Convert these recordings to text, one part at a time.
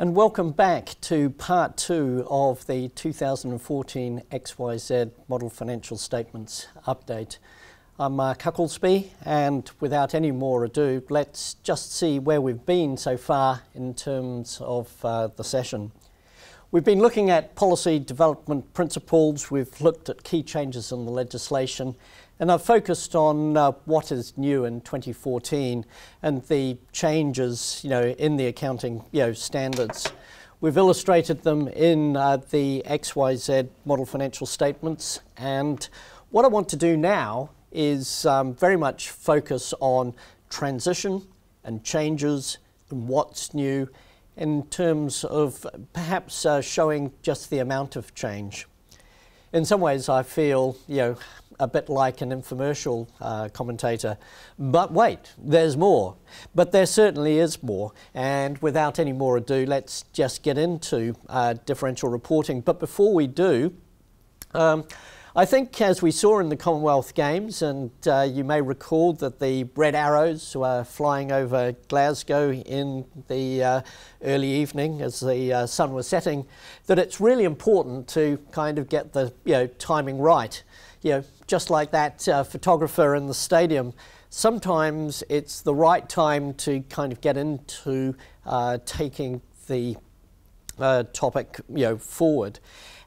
And welcome back to part two of the 2014 XYZ Model Financial Statements Update. I'm Mark Hucklesby, and without any more ado, let's just see where we've been so far in terms of the session. We've been looking at policy development principles, we've looked at key changes in the legislation, and I've focused on what is new in 2014 and the changes, in the accounting, standards. We've illustrated them in the XYZ Model Financial Statements, and what I want to do now is very much focus on transition and changes and what's new in terms of perhaps showing just the amount of change. In some ways I feel, a bit like an infomercial commentator, but wait, there's more. But there certainly is more, and without any more ado, let's just get into differential reporting. But before we do, I think as we saw in the Commonwealth Games, and you may recall that the red arrows were flying over Glasgow in the early evening as the sun was setting, that it's really important to kind of get the timing right. Just like that photographer in the stadium, sometimes it's the right time to kind of get into taking the topic forward.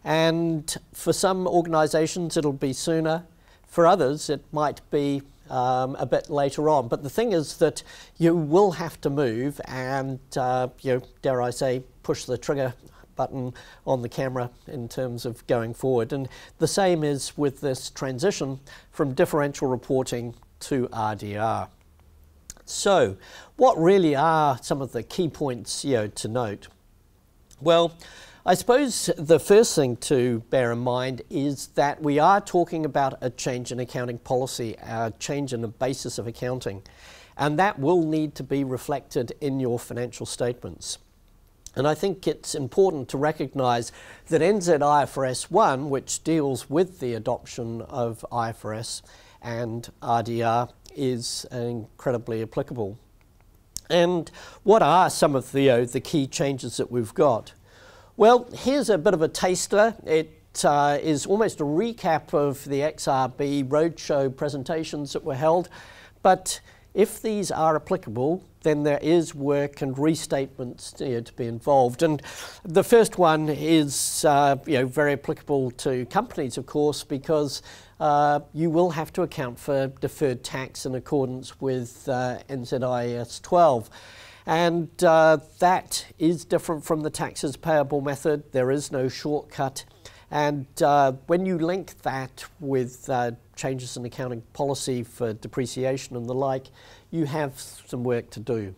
And for some organisations it'll be sooner, for others it might be a bit later on. But the thing is that you will have to move and, dare I say, push the trigger button on the camera in terms of going forward. And the same is with this transition from differential reporting to RDR. So what really are some of the key points to note? Well, I suppose the first thing to bear in mind is that we are talking about a change in accounting policy, a change in the basis of accounting, and that will need to be reflected in your financial statements. And I think it's important to recognise that NZIFRS 1, which deals with the adoption of IFRS and RDR, is incredibly applicable. And what are some of the key changes that we've got? Well, here's a bit of a taster. It is almost a recap of the XRB roadshow presentations that were held. But if these are applicable, then there is work and restatements to be involved. And the first one is very applicable to companies, of course, because you will have to account for deferred tax in accordance with NZIAS 12. And that is different from the taxes payable method. There is no shortcut. And when you link that with changes in accounting policy for depreciation and the like, you have some work to do.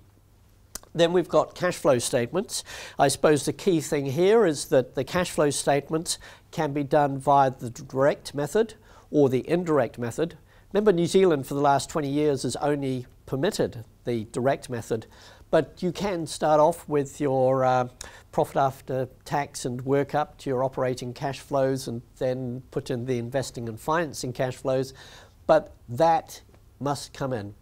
Then we've got cash flow statements. I suppose the key thing here is that the cash flow statements can be done via the direct method or the indirect method. Remember, New Zealand for the last 20 years has only permitted the direct method. But you can start off with your profit after tax and work up to your operating cash flows and then put in the investing and financing cash flows, but that must come in.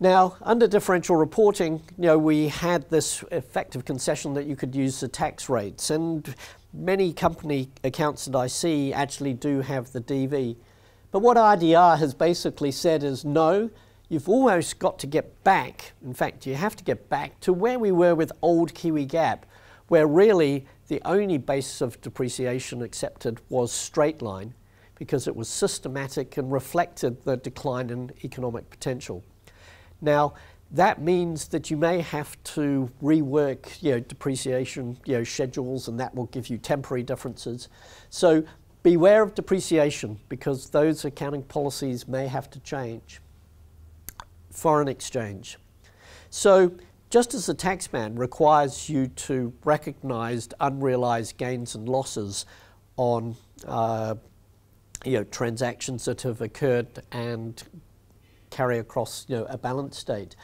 Now, under differential reporting, we had this effective concession that you could use the tax rates, and many company accounts that I see actually do have the DV. But what RDR has basically said is no, you've almost got to get back, in fact you have to get back to where we were with old Kiwi Gap, where really the only basis of depreciation accepted was straight line because it was systematic and reflected the decline in economic potential. Now that means that you may have to rework depreciation schedules, and that will give you temporary differences. So beware of depreciation because those accounting policies may have to change. Foreign exchange. So just as the taxman requires you to recognise unrealised gains and losses on transactions that have occurred and carry across a balance state.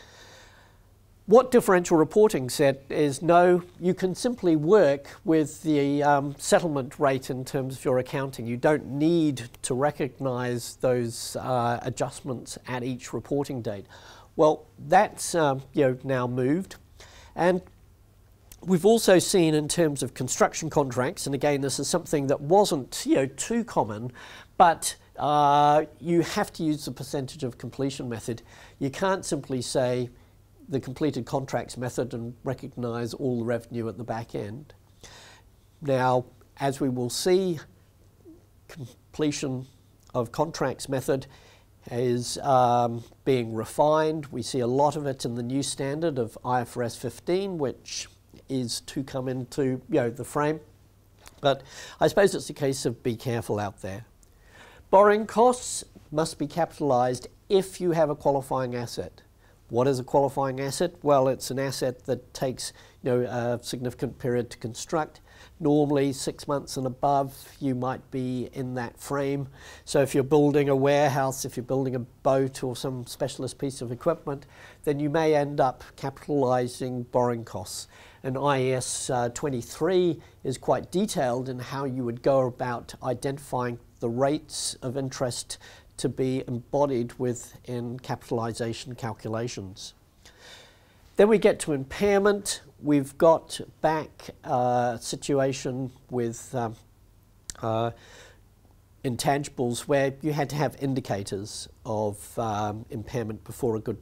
What differential reporting said is no, you can simply work with the settlement rate in terms of your accounting. You don't need to recognise those adjustments at each reporting date. Well, that's now moved. And We've also seen in terms of construction contracts, and again this is something that wasn't too common, but you have to use the percentage of completion method. You can't simply say the completed contracts method and recognise all the revenue at the back end. Now, as we will see, completion of contracts method is being refined. We see a lot of it in the new standard of IFRS 15, which is to come into the frame, but I suppose it's a case of be careful out there. Borrowing costs must be capitalised if you have a qualifying asset. What is a qualifying asset? Well, it's an asset that takes a significant period to construct, normally 6 months and above. You might be in that frame. So if you're building a warehouse, if you're building a boat or some specialist piece of equipment, then you may end up capitalising borrowing costs. And IAS 23 is quite detailed in how you would go about identifying the rates of interest to be embodied within capitalisation calculations. Then we get to impairment. We've got back a situation with intangibles where you had to have indicators of impairment before a good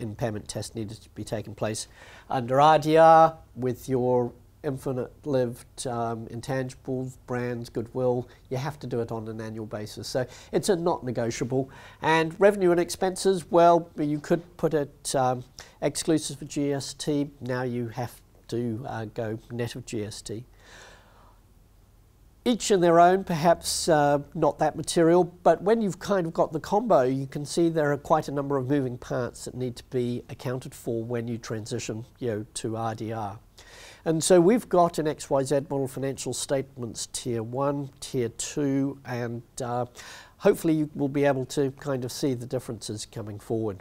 impairment test needed to be taken place. Under RDR, with your infinite-lived intangibles, brands, goodwill, you have to do it on an annual basis. So it's a not negotiable. And revenue and expenses, well, you could put it exclusive of GST. Now you have to go net of GST. Each in their own, perhaps not that material, but when you've kind of got the combo, you can see there are quite a number of moving parts that need to be accounted for when you transition to RDR. And so we've got an XYZ model financial statements tier 1, tier 2, and hopefully you will be able to kind of see the differences coming forward.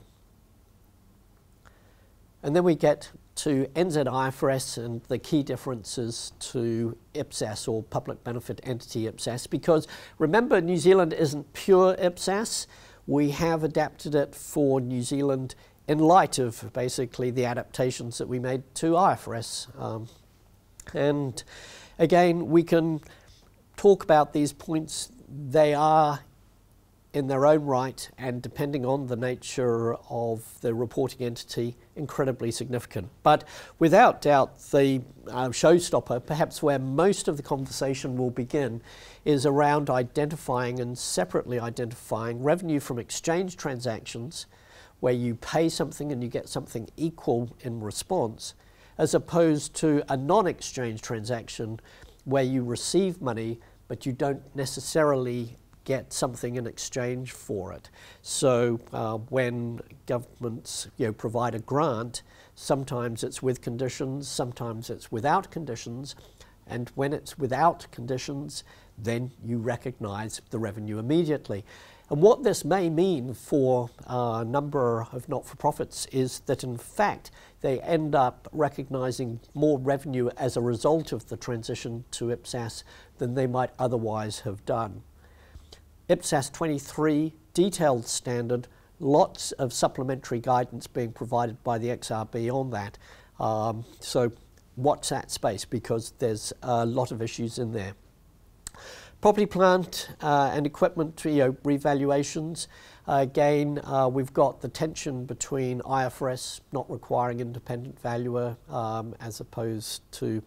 And then we get to NZIFRS and the key differences to IPSAS, or Public Benefit Entity IPSAS, because remember, New Zealand isn't pure IPSAS. We have adapted it for New Zealand in light of basically the adaptations that we made to IFRS. And again, we can talk about these points. They are in their own right, and depending on the nature of the reporting entity, incredibly significant. But without doubt, the showstopper, perhaps where most of the conversation will begin, is around identifying and separately identifying revenue from exchange transactions, where you pay something and you get something equal in response, as opposed to a non-exchange transaction where you receive money but you don't necessarily get something in exchange for it. So when governments provide a grant, sometimes it's with conditions, sometimes it's without conditions, and when it's without conditions, then you recognise the revenue immediately. And what this may mean for a number of not-for-profits is that in fact they end up recognising more revenue as a result of the transition to IPSAS than they might otherwise have done. IPSAS 23, detailed standard, lots of supplementary guidance being provided by the XRB on that. So watch that space, because there's a lot of issues in there. Property, plant and equipment revaluations. Again, we've got the tension between IFRS not requiring independent valuer as opposed to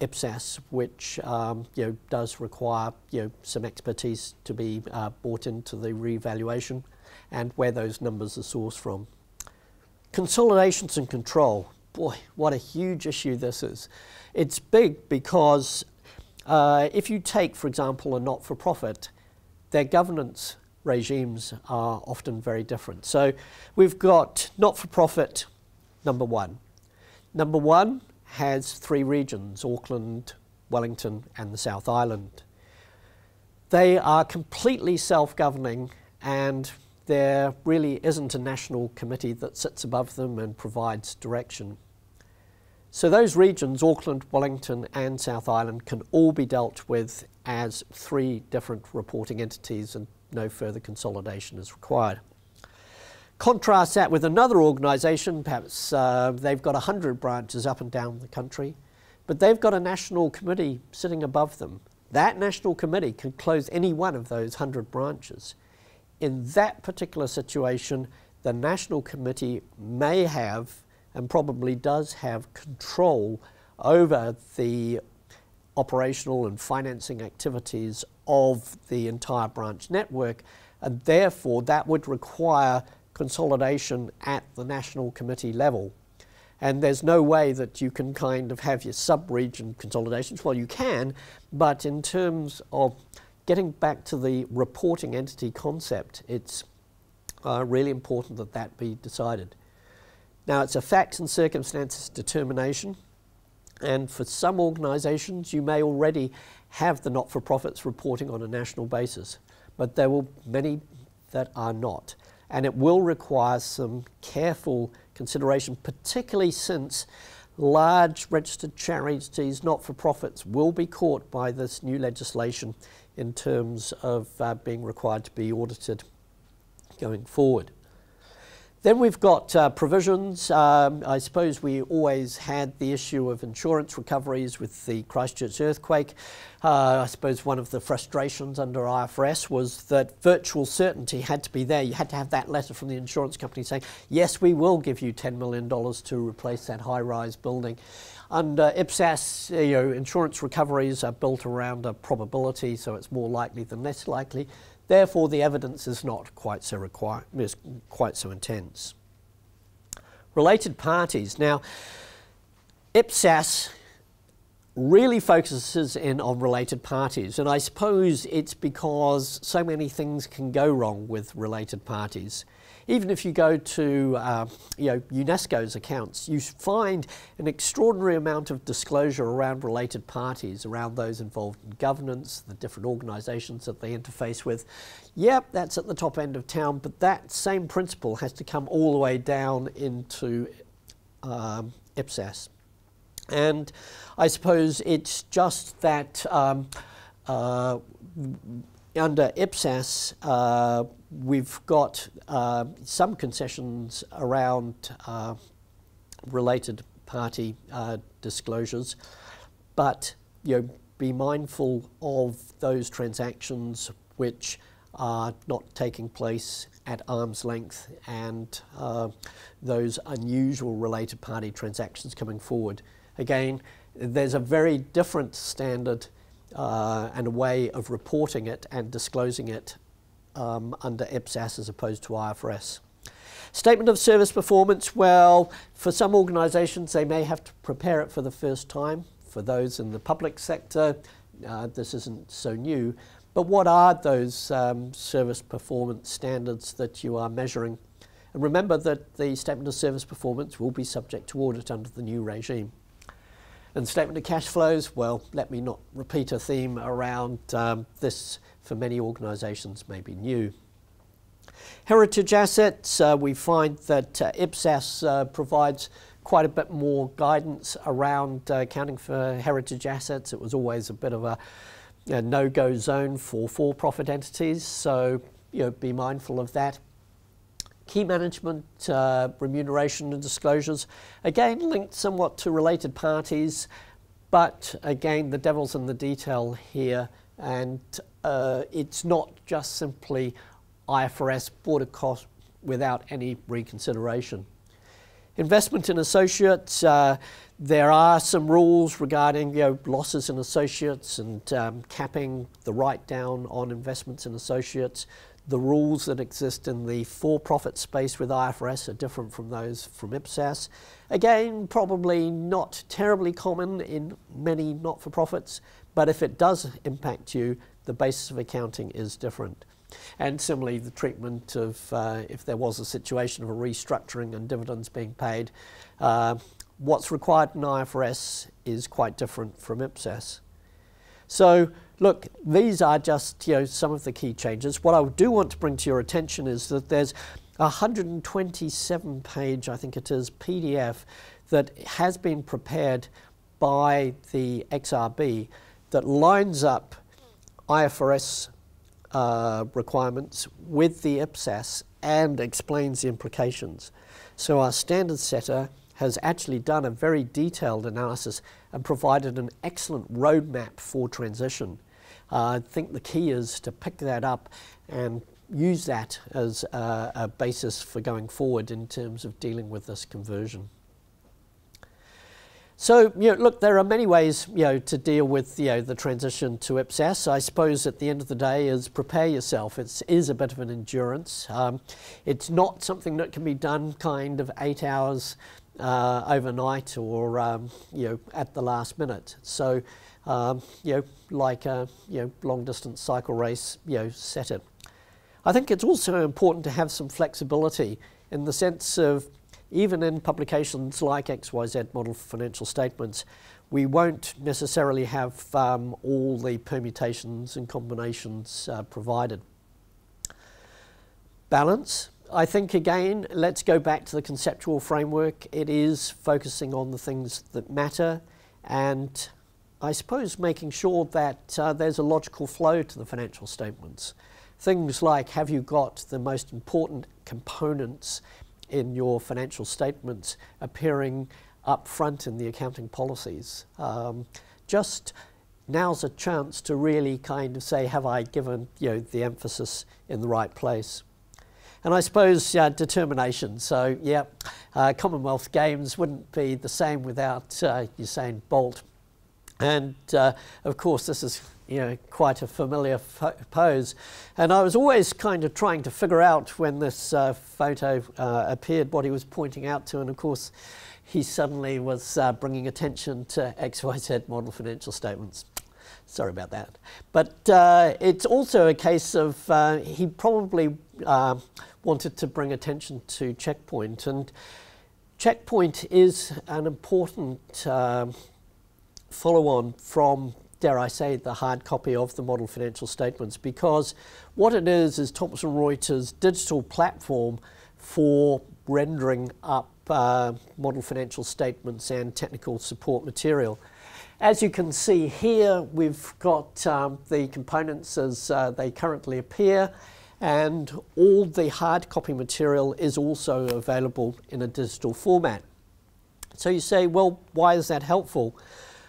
IPSAS, which does require some expertise to be brought into the revaluation, and where those numbers are sourced from. Consolidations and control. Boy, what a huge issue this is. It's big because if you take, for example, a not-for-profit, their governance regimes are often very different. So we've got not-for-profit number one. Number one has three regions: Auckland, Wellington and the South Island. They are completely self-governing, and there really isn't a national committee that sits above them and provides direction. So those regions, Auckland, Wellington and South Island, can all be dealt with as three different reporting entities, and no further consolidation is required. Contrast that with another organisation, perhaps they've got 100 branches up and down the country, but they've got a national committee sitting above them. That national committee can close any one of those 100 branches. In that particular situation, the national committee may have, and probably does have, control over the operational and financing activities of the entire branch network, and therefore that would require consolidation at the national committee level. And there's no way that you can kind of have your sub-region consolidations. Well, you can, but in terms of getting back to the reporting entity concept, it's really important that that be decided. Now, it's a facts and circumstances determination, and for some organisations you may already have the not-for-profits reporting on a national basis, but there will be many that are not, and it will require some careful consideration, particularly since large registered charities, not-for-profits, will be caught by this new legislation in terms of being required to be audited going forward. Then we've got provisions. I suppose we always had the issue of insurance recoveries with the Christchurch earthquake. I suppose one of the frustrations under IFRS was that virtual certainty had to be there. You had to have that letter from the insurance company saying, yes, we will give you $10 million to replace that high-rise building. Under IPSAS, you know, insurance recoveries are built around a probability, so it's more likely than less likely. Therefore, the evidence is not quite so intense. Related parties. Now, IPSAS really focuses in on related parties, and I suppose it's because so many things can go wrong with related parties. Even if you go to UNESCO's accounts, you find an extraordinary amount of disclosure around related parties, around those involved in governance, the different organisations that they interface with. Yep, that's at the top end of town, but that same principle has to come all the way down into IPSAS. And I suppose it's just that under IPSAS, we've got some concessions around related party disclosures, but be mindful of those transactions which are not taking place at arm's length, and those unusual related party transactions coming forward. Again, there's a very different standard and a way of reporting it and disclosing it under IPSAS as opposed to IFRS. Statement of service performance, well, for some organisations they may have to prepare it for the first time. For those in the public sector, this isn't so new. But what are those service performance standards that you are measuring? And remember that the statement of service performance will be subject to audit under the new regime. And statement of cash flows, well, let me not repeat a theme around this. For many organisations may be new. Heritage assets, we find that IPSAS provides quite a bit more guidance around accounting for heritage assets. It was always a bit of a no-go zone for for-profit entities, so be mindful of that. Key management, remuneration and disclosures, again linked somewhat to related parties, but again the devil's in the detail here, and it's not just simply IFRS border cost without any reconsideration. Investment in associates, there are some rules regarding losses in associates and capping the write-down on investments in associates. The rules that exist in the for-profit space with IFRS are different from those from IPSAS. Again, probably not terribly common in many not-for-profits, but if it does impact you, the basis of accounting is different. And similarly, the treatment of if there was a situation of a restructuring and dividends being paid, what's required in IFRS is quite different from IPSAS. So, look, these are just some of the key changes. What I do want to bring to your attention is that there's a 127-page, I think it is, PDF that has been prepared by the XRB that lines up IFRS requirements with the IPSAS and explains the implications. So our standard setter has actually done a very detailed analysis and provided an excellent roadmap for transition. I think the key is to pick that up and use that as a basis for going forward in terms of dealing with this conversion. So, you know, look, there are many ways, you know, to deal with, you know, the transition to IPSAS. I suppose at the end of the day is prepare yourself. It is a bit of an endurance. It's not something that can be done kind of 8 hours overnight or, you know, at the last minute. So, you know, like a, you know, long distance cycle race, you know, set it. I think it's also important to have some flexibility in the sense of, even in publications like XYZ model financial statements, we won't necessarily have all the permutations and combinations provided. Balance. I think again, let's go back to the conceptual framework. It is focusing on the things that matter and I suppose making sure that there's a logical flow to the financial statements. Things like, have you got the most important components in your financial statements appearing up front in the accounting policies. Just now's a chance to really kind of say, have I given, you know, the emphasis in the right place? And I suppose determination. So yeah, Commonwealth Games wouldn't be the same without Usain Bolt. And of course this is, you know, quite a familiar pose. And I was always kind of trying to figure out when this photo appeared what he was pointing out to, and of course he suddenly was bringing attention to XYZ model financial statements. Sorry about that. But it's also a case of he probably wanted to bring attention to Checkpoint, and Checkpoint is an important follow-on from, dare I say, the hard copy of the model financial statements, because what it is Thomson Reuters' digital platform for rendering up model financial statements and technical support material. As you can see here, we've got the components as they currently appear, and all the hard copy material is also available in a digital format. So you say, well, why is that helpful?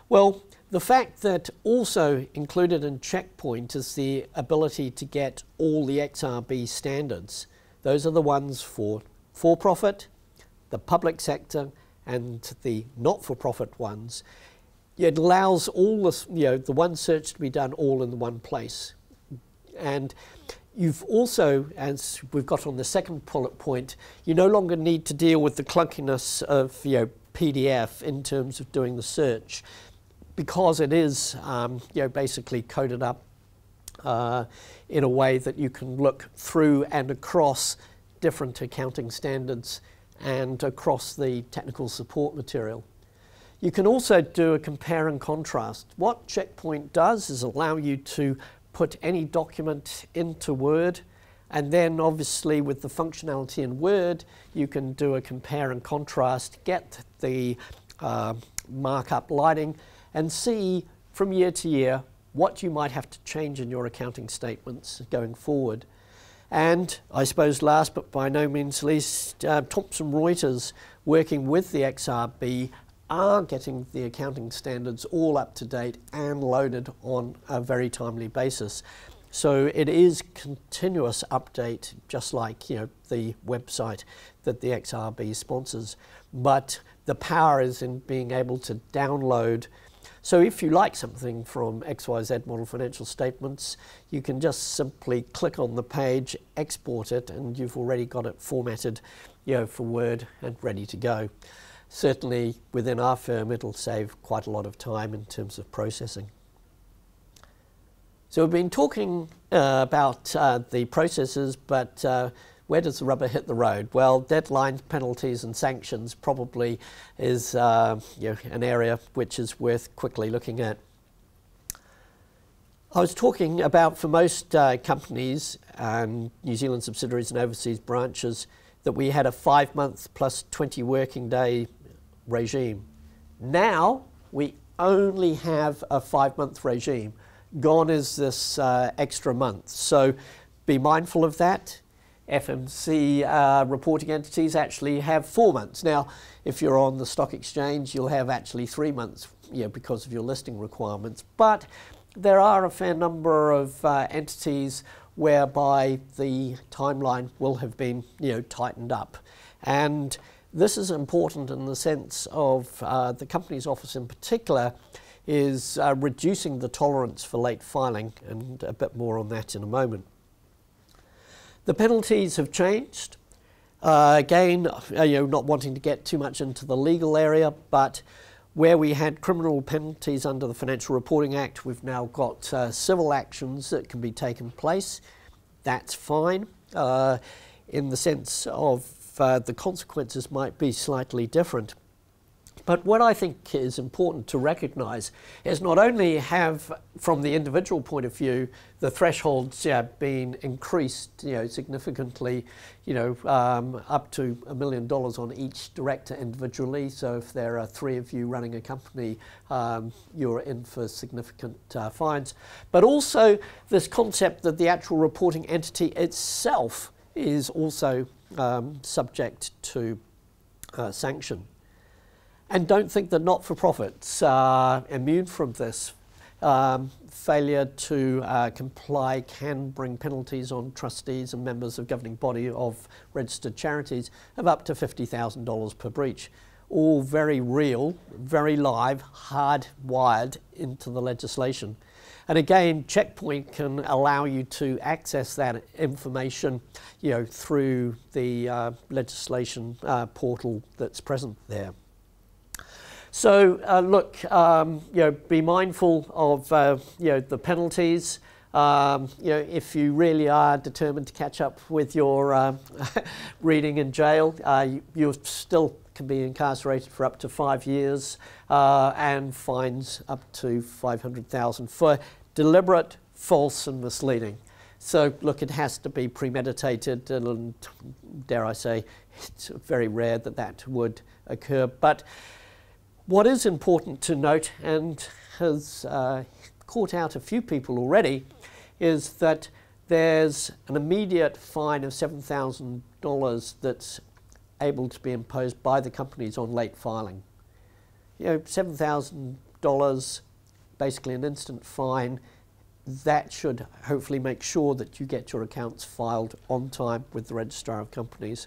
Well, the fact that also included in Checkpoint is the ability to get all the XRB standards. Those are the ones for for-profit, the public sector and the not-for-profit ones. It allows all this, you know, the one search to be done all in the one place. And you've also, as we've got on the second bullet point, you no longer need to deal with the clunkiness of, you know, PDF in terms of doing the search, because it is, you know, basically coded up in a way that you can look through and across different accounting standards and across the technical support material. You can also do a compare and contrast. What Checkpoint does is allow you to put any document into Word, and then obviously with the functionality in Word, you can do a compare and contrast, get the markup lighting, and see from year to year what you might have to change in your accounting statements going forward. And I suppose last but by no means least, Thomson Reuters, working with the XRB, are getting the accounting standards all up to date and loaded on a very timely basis. So it is continuous update, just like, you know, the website that the XRB sponsors. But the power is in being able to download. So if you like something from XYZ model financial statements, you can just simply click on the page, export it, and you've already got it formatted, you know, for Word and ready to go. Certainly within our firm, it'll save quite a lot of time in terms of processing. So we've been talking about the processes, but where does the rubber hit the road? Well, deadlines, penalties and sanctions probably is you know, an area which is worth quickly looking at. I was talking about, for most companies and New Zealand subsidiaries and overseas branches, that we had a 5 month plus 20 working day regime. Now we only have a 5 month regime. Gone is this extra month. So be mindful of that. FMC reporting entities actually have 4 months. Now, if you're on the stock exchange, you'll have actually 3 months, you know, because of your listing requirements. But there are a fair number of entities whereby the timeline will have been, you know, tightened up. And this is important in the sense of the Companies Office in particular is reducing the tolerance for late filing, and a bit more on that in a moment. The penalties have changed. Again, you know, not wanting to get too much into the legal area, but where we had criminal penalties under the Financial Reporting Act, we've now got civil actions that can be taken place. That's fine, in the sense of the consequences might be slightly different. But what I think is important to recognise is not only have, from the individual point of view, the thresholds been increased, you know, significantly, you know, up to $1 million on each director individually. So if there are 3 of you running a company, you're in for significant fines. But also this concept that the actual reporting entity itself is also subject to sanction. And don't think that not-for-profits are immune from this. Failure to comply can bring penalties on trustees and members of governing body of registered charities of up to $50,000 per breach. All very real, very live, hardwired into the legislation. And again, Checkpoint can allow you to access that information, you know, through the legislation portal that's present there. So look, you know, be mindful of you know, the penalties. You know, if you really are determined to catch up with your reading in jail, you still can be incarcerated for up to 5 years and fines up to $500,000 for deliberate, false, and misleading. So look, it has to be premeditated, and dare I say, it's very rare that that would occur. But what is important to note, and has caught out a few people already, is that there's an immediate fine of $7,000 that's able to be imposed by the companies on late filing. You know, $7,000, basically an instant fine. That should hopefully make sure that you get your accounts filed on time with the Registrar of Companies.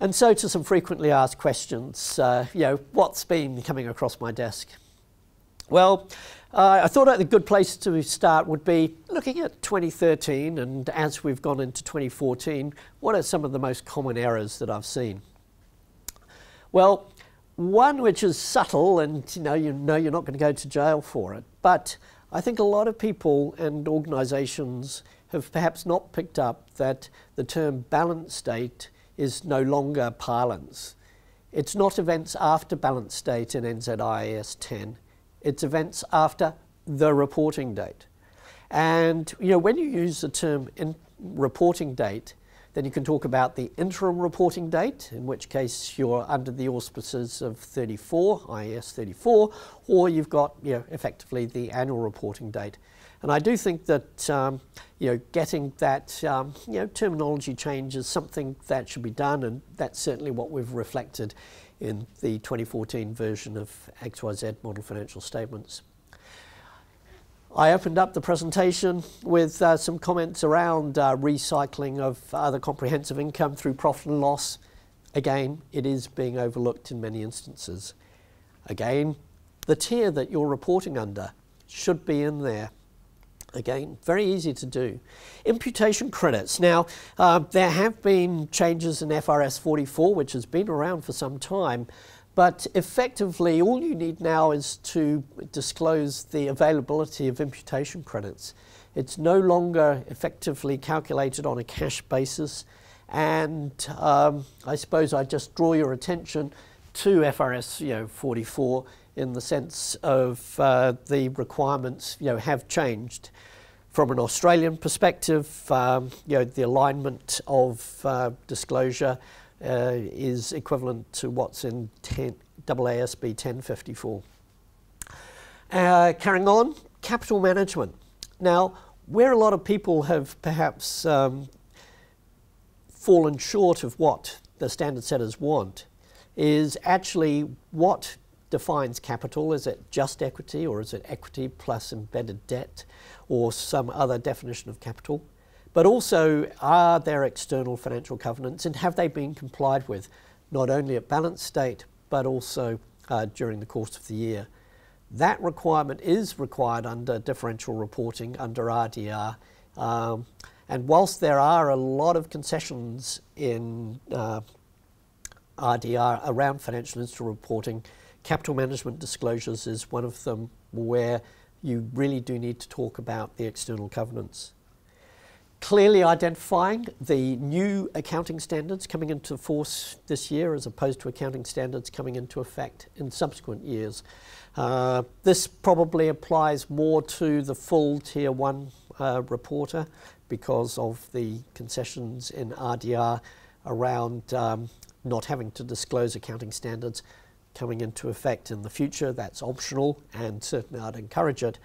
And so to some frequently asked questions, you know, what's been coming across my desk? Well, I thought a good place to start would be looking at 2013, and as we've gone into 2014, what are some of the most common errors that I've seen? Well, one which is subtle, and you know you're not going to go to jail for it, but I think a lot of people and organisations have perhaps not picked up that the term balance date is no longer parlance. It's not events after balance date in NZIAS 10, it's events after the reporting date. And you know, when you use the term reporting date, then you can talk about the interim reporting date, in which case you're under the auspices of 34, IAS 34, or you've got, you know, effectively the annual reporting date. And I do think that you know, getting that you know, terminology change is something that should be done, and that's certainly what we've reflected in the 2014 version of XYZ model financial statements. I opened up the presentation with some comments around recycling of other comprehensive income through profit and loss. Again, it is being overlooked in many instances. Again, the tier that you're reporting under should be in there. Again, very easy to do. Imputation credits. Now, there have been changes in FRS 44, which has been around for some time, but effectively all you need now is to disclose the availability of imputation credits. It's no longer effectively calculated on a cash basis, and I suppose I just draw your attention to FRS 44 in the sense of the requirements, you know, have changed. From an Australian perspective, you know, the alignment of disclosure is equivalent to what's in AASB 1054. Carrying on, capital management. Now, where a lot of people have perhaps fallen short of what the standard setters want is actually what defines capital. Is it just equity, or is it equity plus embedded debt, or some other definition of capital? But also, are there external financial covenants, and have they been complied with, not only at balance state, but also during the course of the year? That requirement is required under differential reporting, under RDR. And whilst there are a lot of concessions in RDR around financial instrument reporting, capital management disclosures is one of them, where you really do need to talk about the external covenants. Clearly identifying the new accounting standards coming into force this year as opposed to accounting standards coming into effect in subsequent years. This probably applies more to the full Tier 1 reporter because of the concessions in RDR around not having to disclose accounting standards coming into effect in the future. That's optional, and certainly I'd encourage it,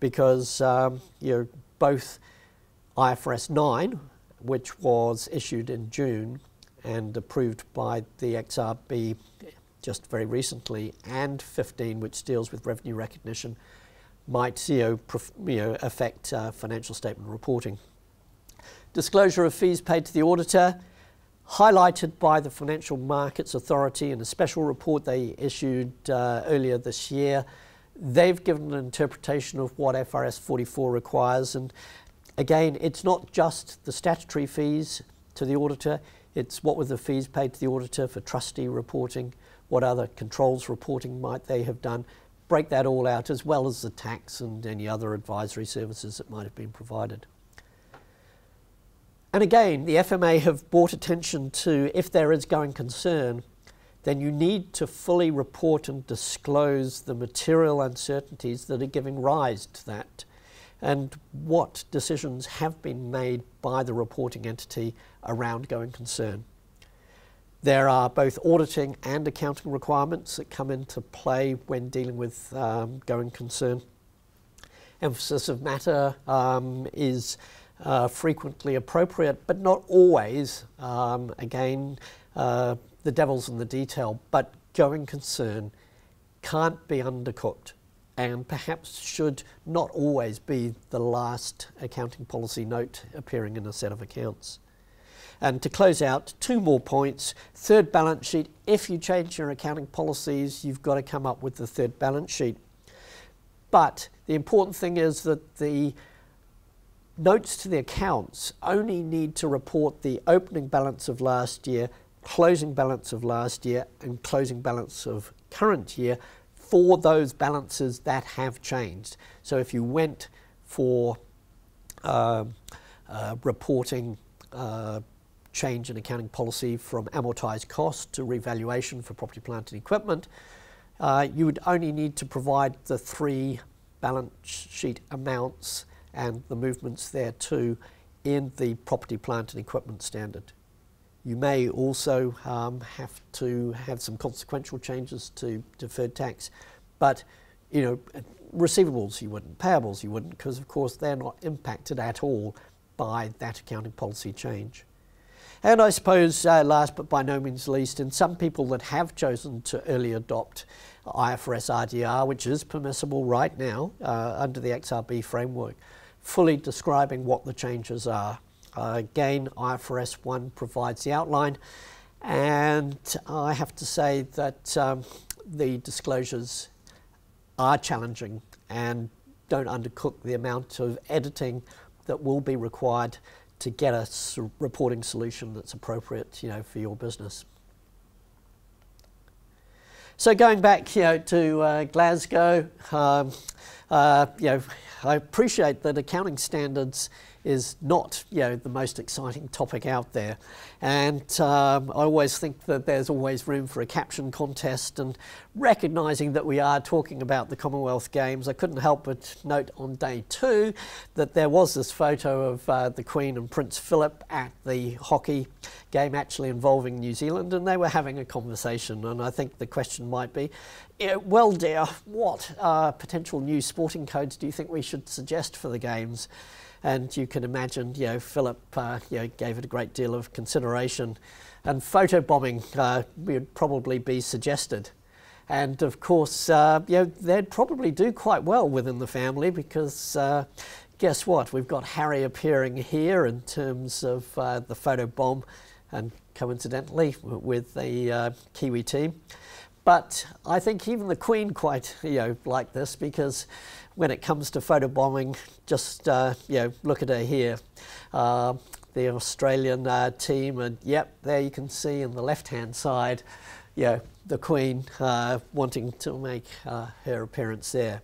because you know, both IFRS 9, which was issued in June and approved by the XRB just very recently, and 15, which deals with revenue recognition, might affect financial statement reporting. Disclosure of fees paid to the auditor, highlighted by the Financial Markets Authority in a special report they issued earlier this year. They've given an interpretation of what FRS 44 requires, and again, it's not just the statutory fees to the auditor, it's what were the fees paid to the auditor for trustee reporting, what other controls reporting might they have done, break that all out, as well as the tax and any other advisory services that might have been provided. And again, the FMA have brought attention to, if there is going concern, then you need to fully report and disclose the material uncertainties that are giving rise to that, and what decisions have been made by the reporting entity around going concern. There are both auditing and accounting requirements that come into play when dealing with going concern. Emphasis of matter is frequently appropriate, but not always. Again, the devil's in the detail, but going concern can't be undercooked, and perhaps should not always be the last accounting policy note appearing in a set of accounts. And to close out, two more points. Third balance sheet. If you change your accounting policies, you've got to come up with the third balance sheet. But the important thing is that the notes to the accounts only need to report the opening balance of last year, closing balance of last year, and closing balance of current year, for those balances that have changed. So if you went for reporting change in accounting policy from amortised cost to revaluation for property, plant and equipment, you would only need to provide the three balance sheet amounts and the movements thereto in the property, plant and equipment standard. You may also have to have some consequential changes to deferred tax, but you know, receivables you wouldn't, payables you wouldn't, because of course they're not impacted at all by that accounting policy change. And I suppose last but by no means least, in some people that have chosen to early adopt IFRS RDR, which is permissible right now under the XRB framework, fully describing what the changes are. Again, IFRS 1 provides the outline, and I have to say that the disclosures are challenging, and don't undercook the amount of editing that will be required to get a reporting solution that's appropriate, you know, for your business. So going back, you know, to Glasgow, you know, I appreciate that accounting standards is not, you know, the most exciting topic out there, and I always think that there's always room for a caption contest, and recognising that we are talking about the Commonwealth Games, I couldn't help but note on day 2 that there was this photo of the Queen and Prince Philip at the hockey game, actually involving New Zealand, and they were having a conversation, and I think the question might be, well dear, what potential new sporting codes do you think we should suggest for the Games? And you can imagine, you know, Philip gave it a great deal of consideration, and photobombing would probably be suggested. And of course, they'd probably do quite well within the family because guess what? We've got Harry appearing here in terms of the photobomb, and coincidentally with the Kiwi team. But I think even the Queen quite liked this, because when it comes to photobombing, just look at her here. The Australian team, and yep, there you can see on the left-hand side, the Queen wanting to make her appearance there.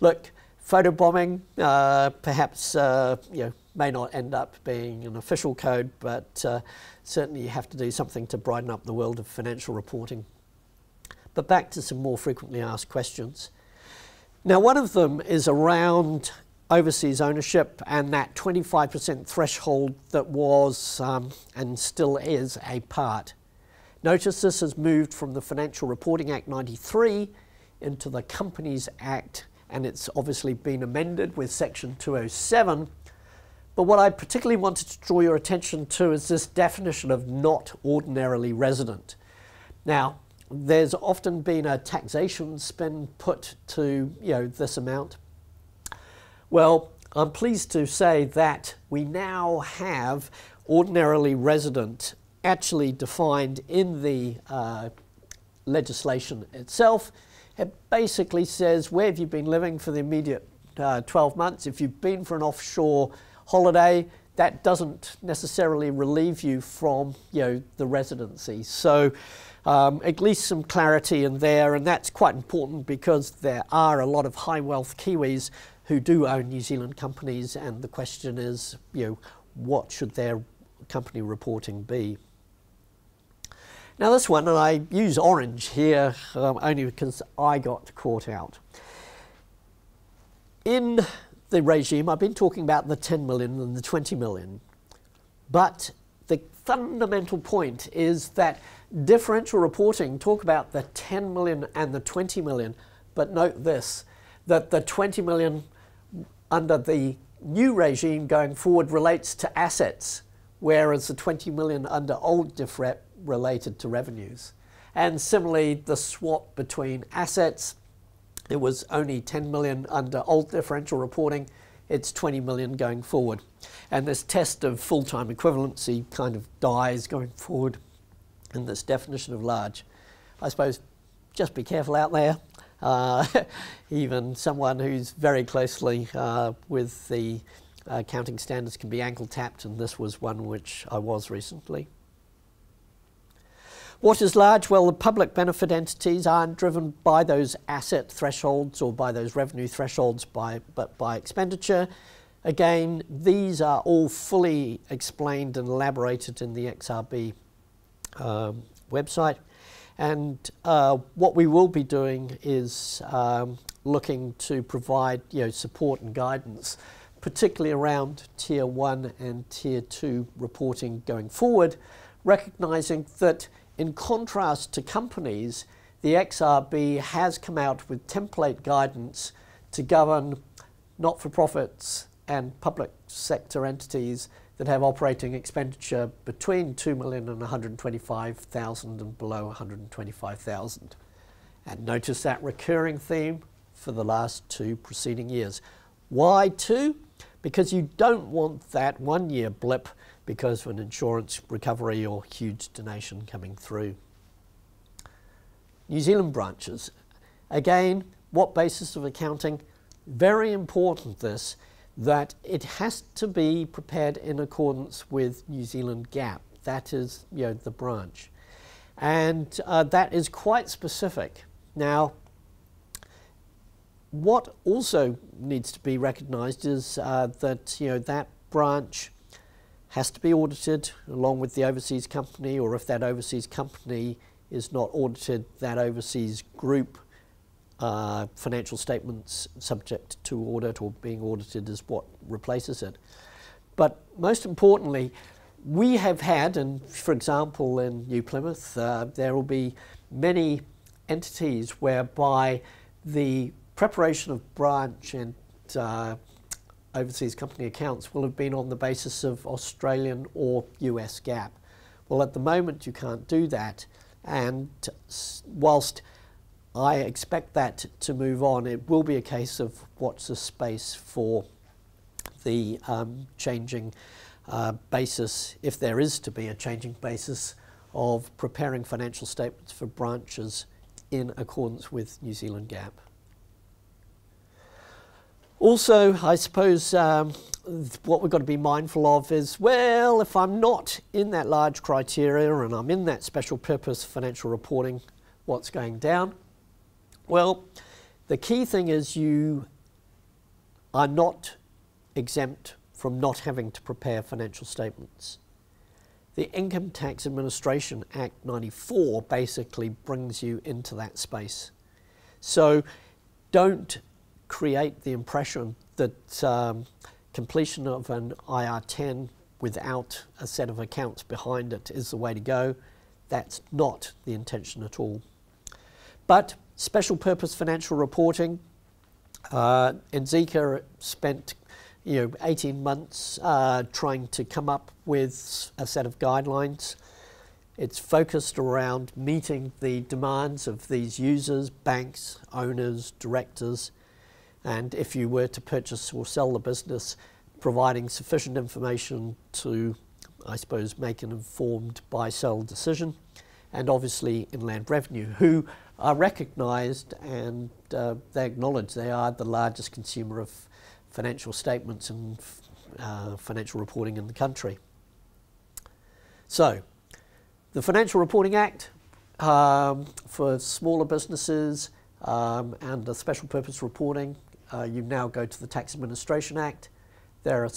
Look, photobombing perhaps may not end up being an official code, but certainly you have to do something to brighten up the world of financial reporting. But back to some more frequently asked questions. Now, one of them is around overseas ownership and that 25% threshold that was and still is a part. Notice this has moved from the Financial Reporting Act 93 into the Companies Act, and it's obviously been amended with section 207. But what I particularly wanted to draw your attention to is this definition of not ordinarily resident. Now, there's often been a taxation spin put to this amount. Well, I'm pleased to say that we now have ordinarily resident actually defined in the legislation itself. It basically says, where have you been living for the immediate 12 months? If you've been for an offshore holiday, that doesn't necessarily relieve you from the residency. So at least some clarity in there, and that's quite important because there are a lot of high wealth Kiwis who do own New Zealand companies, and the question is, what should their company reporting be? Now this one, and I use orange here only because I got caught out. In the regime, I've been talking about the 10 million and the 20 million, but the fundamental point is that differential reporting talk about the 10 million and the 20 million, but note this, that the 20 million under the new regime going forward relates to assets, whereas the 20 million under old DIFREP related to revenues. And similarly, the swap between assets, it was only 10 million under old differential reporting, it's 20 million going forward. And this test of full-time equivalency kind of dies going forward in this definition of large. I suppose just be careful out there. Even someone who's very closely with the accounting standards can be ankle-tapped, and this was one which I was recently. What is large? Well, the public benefit entities aren't driven by those asset thresholds or by those revenue thresholds, but by expenditure. Again, these are all fully explained and elaborated in the XRB website. And what we will be doing is looking to provide support and guidance, particularly around Tier 1 and Tier 2 reporting going forward, recognising that in contrast to companies, the XRB has come out with template guidance to govern not-for-profits and public sector entities that have operating expenditure between 2 million and 125,000 and below 125,000. And notice that recurring theme for the last two preceding years. Why two? Because you don't want that one-year blip because of an insurance recovery or huge donation coming through. New Zealand branches. Again, what basis of accounting? Very important this, that it has to be prepared in accordance with New Zealand GAAP. That is the branch. And that is quite specific. Now, what also needs to be recognised is that that branch has to be audited along with the overseas company, or if that overseas company is not audited, that overseas group financial statements subject to audit or being audited is what replaces it. But most importantly, we have had, and for example in New Plymouth, there will be many entities whereby the preparation of branch and overseas company accounts will have been on the basis of Australian or US GAAP. Well, at the moment you can't do that, and whilst I expect that to move on, it will be a case of what's the space for the changing basis, if there is to be a changing basis, of preparing financial statements for branches in accordance with New Zealand GAAP. Also, I suppose what we've got to be mindful of is, well, if I'm not in that large criteria and I'm in that special purpose financial reporting, what's going down? Well, the key thing is you are not exempt from not having to prepare financial statements. The Income Tax Administration Act 94 basically brings you into that space. So don't create the impression that completion of an IR10 without a set of accounts behind it is the way to go. That's not the intention at all. But special purpose financial reporting, NZICA spent 18 months trying to come up with a set of guidelines. It's focused around meeting the demands of these users, banks, owners, directors, and if you were to purchase or sell the business, providing sufficient information to, I suppose, make an informed buy-sell decision. And obviously Inland Revenue, who are recognised and they acknowledge they are the largest consumer of financial statements and financial reporting in the country. So, the Financial Reporting Act for smaller businesses and the special purpose reporting, you now go to the Tax Administration Act. There are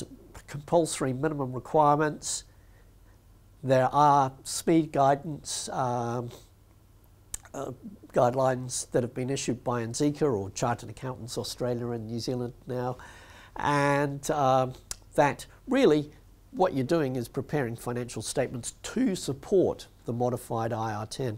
compulsory minimum requirements. There are speed guidance guidelines that have been issued by NZICA or Chartered Accountants Australia and New Zealand now, and that really what you're doing is preparing financial statements to support the modified IR10.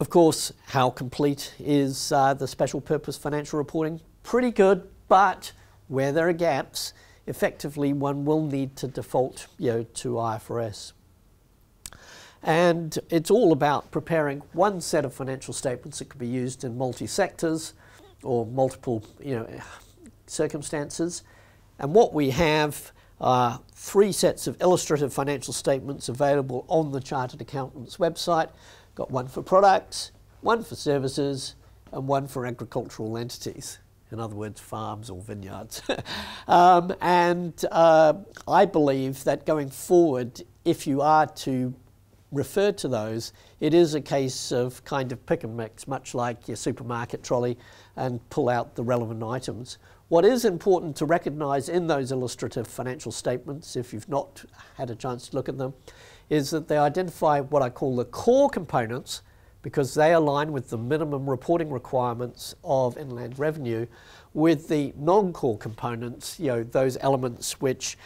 Of course, how complete is the special purpose financial reporting? Pretty good, but where there are gaps, effectively one will need to default to IFRS. And it's all about preparing one set of financial statements that can be used in multi-sectors or multiple circumstances. And what we have are three sets of illustrative financial statements available on the Chartered Accountants website. Got one for products, one for services, and one for agricultural entities. In other words, farms or vineyards. I believe that going forward, if you are to refer to those, it is a case of kind of pick and mix, much like your supermarket trolley, and pull out the relevant items. What is important to recognise in those illustrative financial statements, if you've not had a chance to look at them, is that they identify what I call the core components, because they align with the minimum reporting requirements of Inland Revenue, with the non-core components, those elements which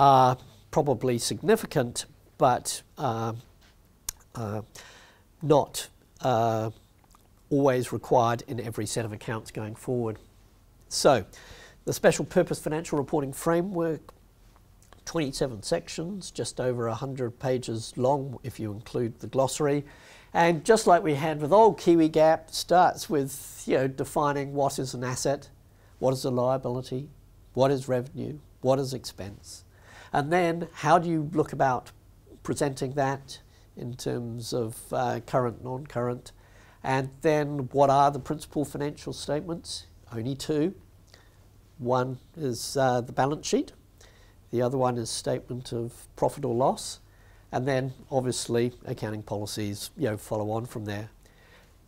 are probably significant but not always required in every set of accounts going forward. So, the Special Purpose Financial Reporting Framework, 27 sections, just over 100 pages long if you include the glossary. And just like we had with old Kiwi GAAP, starts with defining what is an asset, what is a liability, what is revenue, what is expense. And then how do you look about presenting that in terms of current, non-current. And then what are the principal financial statements? Only two. One is the balance sheet. The other one is statement of profit or loss. And then, obviously, accounting policies follow on from there.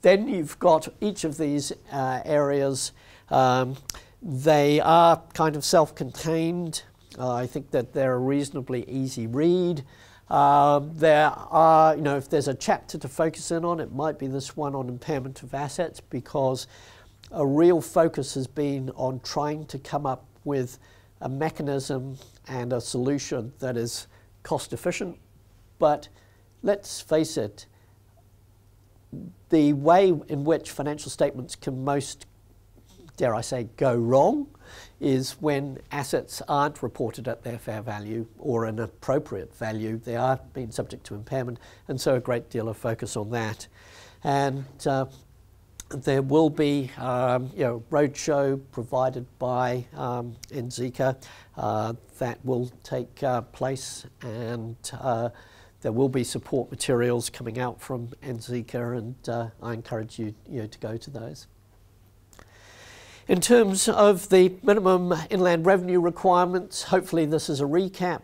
Then you've got each of these areas. They are kind of self-contained. I think that they're a reasonably easy read. There are, if there's a chapter to focus in on, it might be this one on impairment of assets, because a real focus has been on trying to come up with a mechanism and a solution that is cost efficient. But let's face it, the way in which financial statements can most dare I say, go wrong is when assets aren't reported at their fair value or an appropriate value. They are being subject to impairment, and so a great deal of focus on that. And there will be roadshow provided by NZICA that will take place, and there will be support materials coming out from NZICA, and I encourage you, to go to those. In terms of the minimum inland revenue requirements, hopefully this is a recap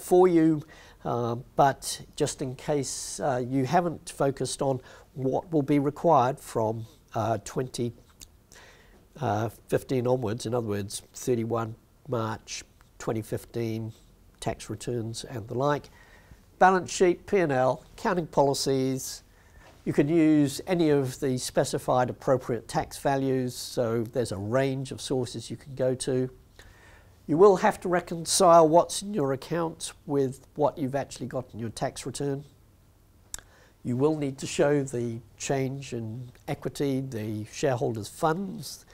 for you, but just in case you haven't focused on what will be required from 2015 onwards, in other words, 31 March 2015 tax returns and the like, balance sheet, P&L, accounting policies. You can use any of the specified appropriate tax values, so there's a range of sources you can go to. You will have to reconcile what's in your account with what you've actually got in your tax return. You will need to show the change in equity, the shareholders' funds.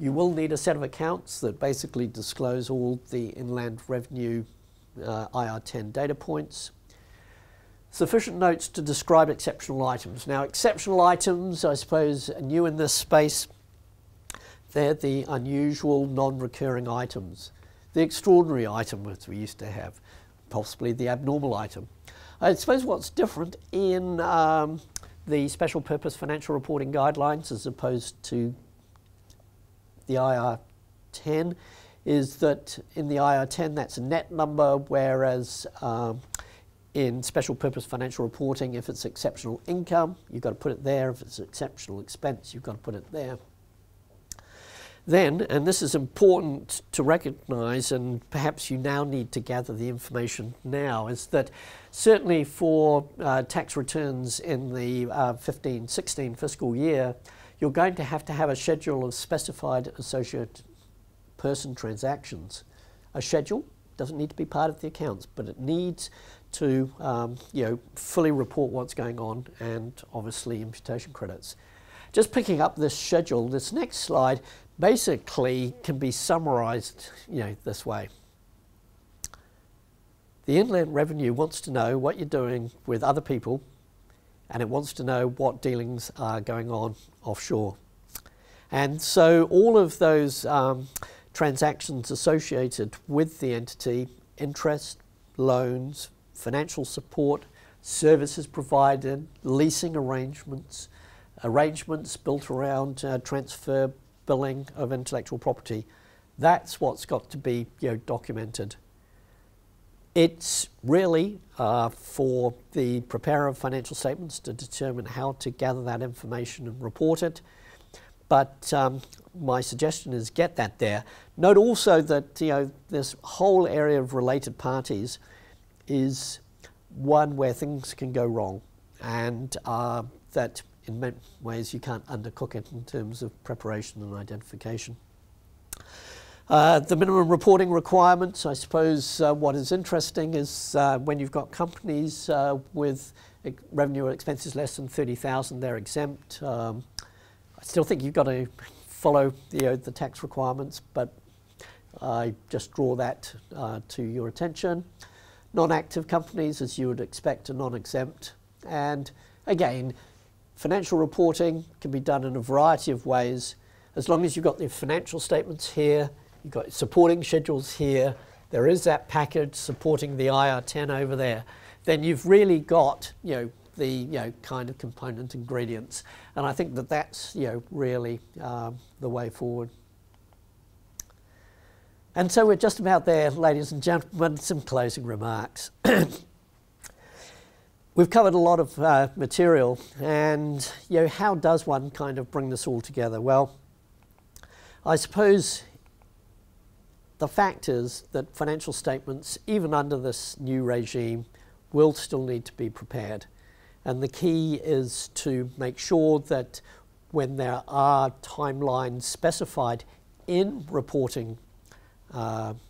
You will need a set of accounts that basically disclose all the Inland Revenue IR10 data points. Sufficient notes to describe exceptional items. Now, exceptional items, I suppose, are new in this space. They're the unusual, non-recurring items. The extraordinary item, which we used to have, possibly the abnormal item. I suppose what's different in the Special Purpose Financial Reporting Guidelines as opposed to the IR10 is that in the IR10 that's a net number, whereas in special purpose financial reporting, if it's exceptional income, you've got to put it there. If it's exceptional expense, you've got to put it there. Then, and this is important to recognise, and perhaps you now need to gather the information now, is that certainly for tax returns in the 15-16 fiscal year, you're going to have a schedule of specified associate person transactions. A schedule doesn't need to be part of the accounts, but it needs to fully report what's going on, and obviously imputation credits. Just picking up this schedule, this next slide basically can be summarised this way. The Inland Revenue wants to know what you're doing with other people, and it wants to know what dealings are going on offshore. And so all of those transactions associated with the entity, interest, loans, financial support, services provided, leasing arrangements, arrangements built around transfer billing of intellectual property, that's what's got to be documented. It's really for the preparer of financial statements to determine how to gather that information and report it, but my suggestion is get that there. Note also that this whole area of related parties is one where things can go wrong, and that in many ways you can't undercook it in terms of preparation and identification. The minimum reporting requirements, I suppose what is interesting is when you've got companies with revenue or expenses less than 30,000, they're exempt. I still think you've got to follow the tax requirements, but I just draw that to your attention. Non-active companies, as you would expect, are non-exempt. And again, financial reporting can be done in a variety of ways. As long as you've got the financial statements here, you've got supporting schedules here, there is that package supporting the IR10 over there, then you've really got the kind of component ingredients. And I think that that's really the way forward. And so we're just about there, ladies and gentlemen, some closing remarks. We've covered a lot of material, and how does one kind of bring this all together? Well, I suppose the fact is that financial statements, even under this new regime, will still need to be prepared. And the key is to make sure that when there are timelines specified in reporting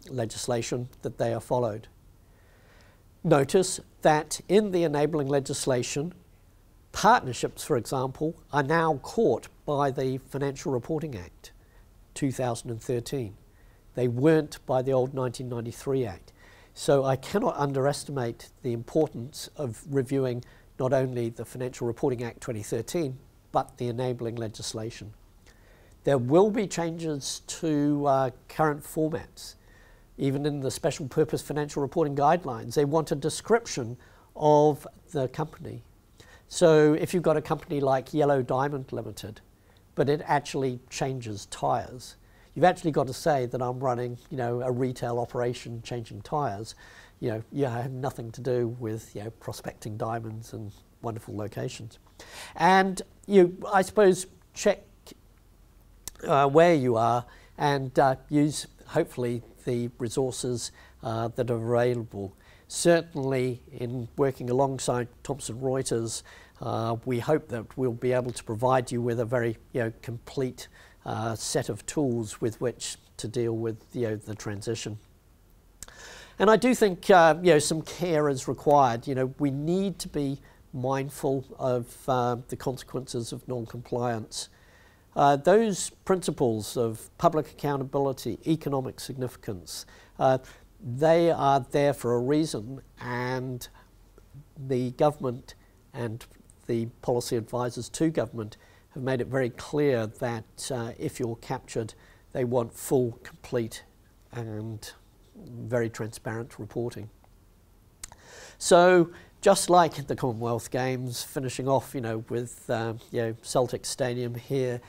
legislation, that they are followed. Notice that in the enabling legislation, partnerships, for example, are now caught by the Financial Reporting Act. 2013. They weren't by the old 1993 Act. So I cannot underestimate the importance of reviewing not only the Financial Reporting Act 2013, but the enabling legislation. There will be changes to current formats. Even in the Special Purpose Financial Reporting Guidelines, they want a description of the company. So if you've got a company like Yellow Diamond Limited, but it actually changes tyres, you've actually got to say that I'm running, you know, a retail operation changing tyres. You know, you have nothing to do with, you know, prospecting diamonds and wonderful locations. And you, I suppose, check where you are and use, hopefully, the resources that are available. Certainly, in working alongside Thomson Reuters, we hope that we'll be able to provide you with a very, you know, complete set of tools with which to deal with, you know, the transition. And I do think, you know, some care is required. You know, we need to be mindful of the consequences of non-compliance. Those principles of public accountability, economic significance, they are there for a reason, and the government and the policy advisors to government have made it very clear that if you're captured, they want full, complete and very transparent reporting. So just like the Commonwealth Games, finishing off, you know, with you know, Celtic Stadium here,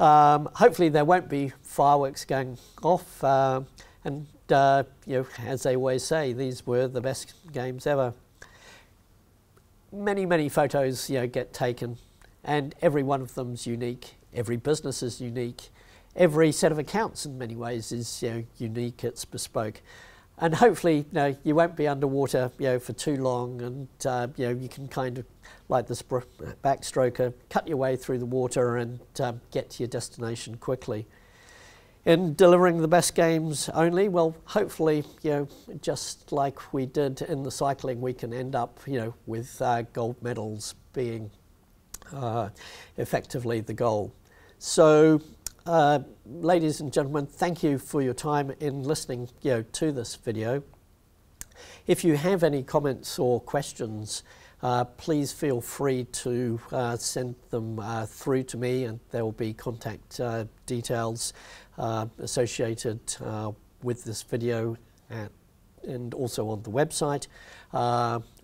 hopefully there won't be fireworks going off, and you know, as they always say, these were the best games ever. Many photos, you know, get taken, and every one of them's unique. Every business is unique. Every set of accounts, in many ways, is, you know, unique. It's bespoke, and hopefully, you know, you won't be underwater, you know, for too long, and you know, you can kind of, like the backstroker, cut your way through the water and get to your destination quickly. In delivering the best games only, well, hopefully, you know, just like we did in the cycling, we can end up, you know, with gold medals being effectively the goal. So, ladies and gentlemen, thank you for your time in listening, you know, to this video. If you have any comments or questions, please feel free to send them through to me, and there will be contact details associated with this video and also on the website.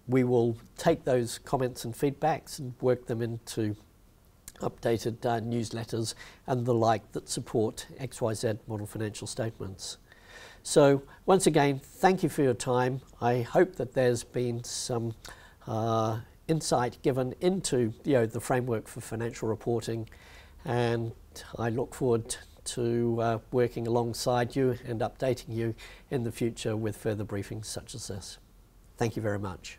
We will take those comments and feedbacks and work them into updated newsletters and the like that support XYZ model financial statements. So once again, thank you for your time. I hope that there's been some insight given into, you know, the framework for financial reporting, and I look forward to working alongside you and updating you in the future with further briefings such as this. Thank you very much.